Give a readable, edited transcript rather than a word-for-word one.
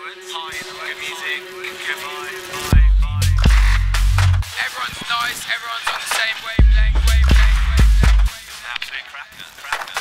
Everyone's nice, everyone's on the same wavelength. Absolute cracker.